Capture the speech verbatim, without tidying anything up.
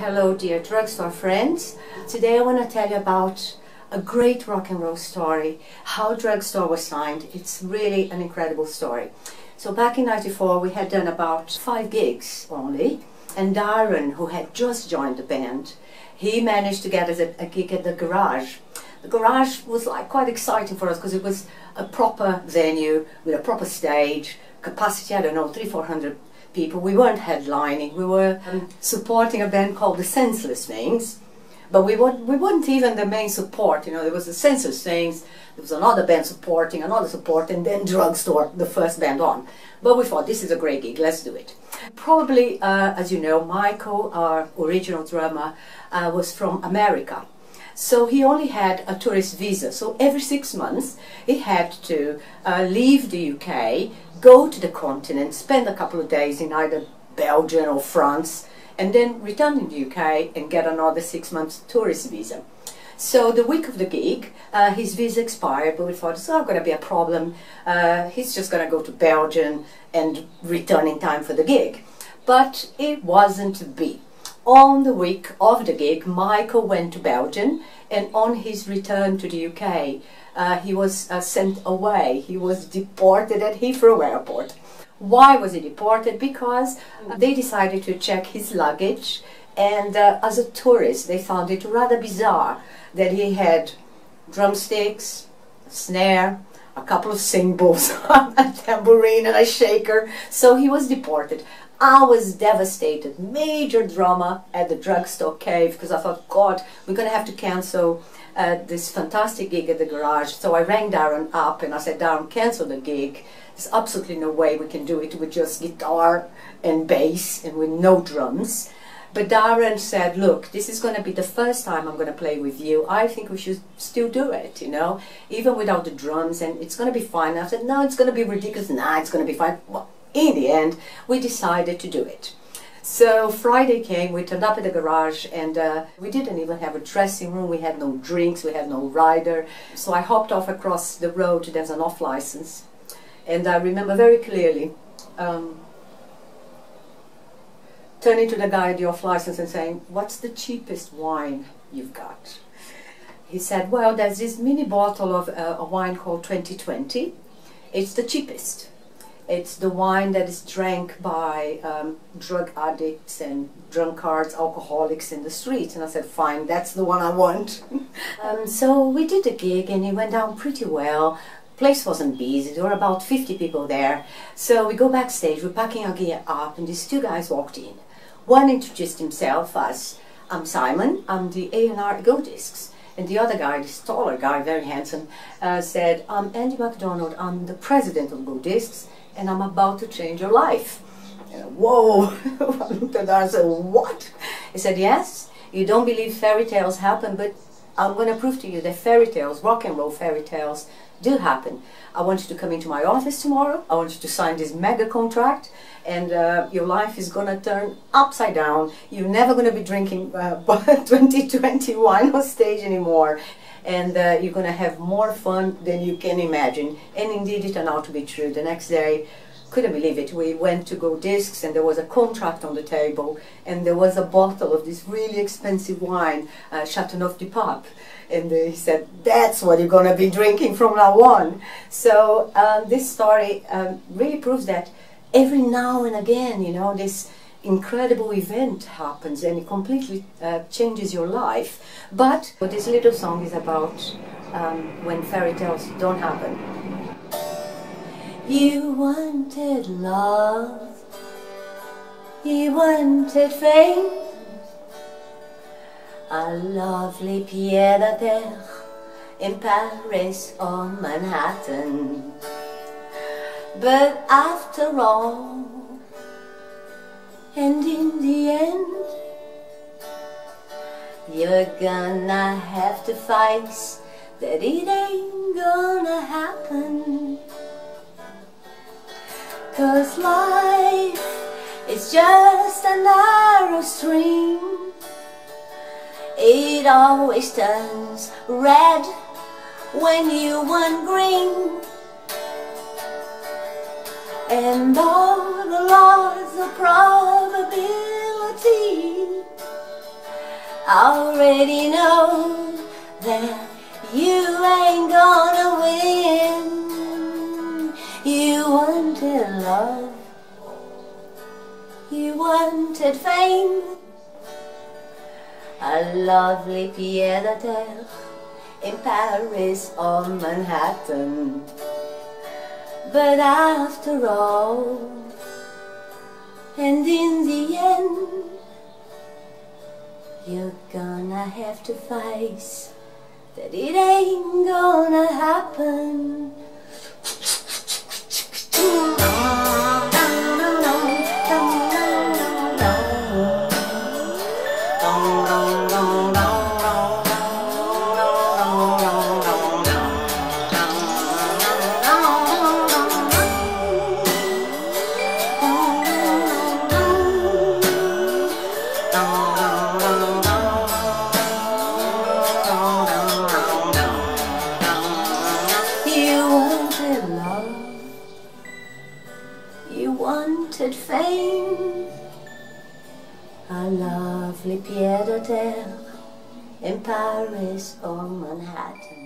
Hello dear drugstore friends. Today I want to tell you about a great rock and roll story, how Drugstore was signed. It's really an incredible story. So back in ninety-four we had done about five gigs only, and Darren, who had just joined the band, he managed to get us a, a gig at the Garage. The Garage was like quite exciting for us because it was a proper venue with a proper stage, capacity, I don't know, three, four hundred people. We weren't headlining, we were um, supporting a band called The Senseless Things, but we, were, we weren't even the main support, you know. There was The Senseless Things, there was another band supporting, another support, and then Drugstore, the first band on. But we thought, this is a great gig, let's do it. Probably, uh, as you know, Michael, our original drummer, uh, was from America. So he only had a tourist visa, so every six months he had to uh, leave the U K, go to the continent, spend a couple of days in either Belgium or France, and then return to the U K and get another six months tourist visa. So the week of the gig, uh, his visa expired, but we thought it's not going to be a problem, uh, he's just going to go to Belgium and return in time for the gig. But it wasn't to be. On the week of the gig, Michael went to Belgium, and on his return to the U K, uh, he was uh, sent away. He was deported at Heathrow Airport. Why was he deported? Because they decided to check his luggage, and uh, as a tourist, they found it rather bizarre that he had drumsticks, a snare, a couple of cymbals, a tambourine and a shaker, so he was deported. I was devastated, major drama at the Drugstore cave, because I thought, God, we're going to have to cancel uh, this fantastic gig at the Garage. So I rang Darren up and I said, Darren, cancel the gig. There's absolutely no way we can do it with just guitar and bass and with no drums. But Darren said, look, this is going to be the first time I'm going to play with you. I think we should still do it, you know, even without the drums, and it's going to be fine. I said, no, it's going to be ridiculous. Nah, it's going to be fine. Well, in the end, we decided to do it. So Friday came, we turned up at the Garage, and uh, we didn't even have a dressing room. We had no drinks, we had no rider. So I hopped off across the road. There's an off-license. And I remember very clearly um, turning to the guy at the off-license and saying, what's the cheapest wine you've got? He said, well, there's this mini bottle of uh, a wine called twenty twenty. It's the cheapest. It's the wine that is drank by um, drug addicts and drunkards, alcoholics in the streets. And I said, fine, that's the one I want. um, so we did the gig, and it went down pretty well. Place wasn't busy, there were about fifty people there. So we go backstage, we're packing our gear up, and these two guys walked in. One introduced himself as, I'm Simon, I'm the A and R at Go Discs. And the other guy, this taller guy, very handsome, uh, said, I'm Andy MacDonald, I'm the president of Go Discs, and I'm about to change your life. And I, whoa! I looked at her and said, what? He said, yes, you don't believe fairy tales happen, but I'm going to prove to you that fairy tales, rock and roll fairy tales, do happen. I want you to come into my office tomorrow, I want you to sign this mega contract, and uh, your life is going to turn upside down. You're never going to be drinking uh, twenty twenty wine on stage anymore. And uh, you're going to have more fun than you can imagine. And indeed it turned out to be true. The next day, couldn't believe it, we went to Go Discs, and there was a contract on the table, and there was a bottle of this really expensive wine, uh, Chateauneuf-du-Pape. And he said, that's what you're going to be drinking from now on. So um, this story um, really proves that every now and again, you know, this incredible event happens and it completely uh, changes your life. But what this little song is about, um, when fairy tales don't happen. You wanted love, you wanted fame, a lovely pied à terre in Paris or Manhattan. But after all, and in the end, you're gonna have to face that it ain't gonna happen. Cause life is just a narrow stream. It always turns red when you want green. And all the laws of probability already know that you ain't gonna win. You wanted love, you wanted fame, a lovely pied à terre in Paris or Manhattan. But after all, and in the end, you're gonna have to face that it ain't gonna happen. Pied à terre in Paris or Manhattan.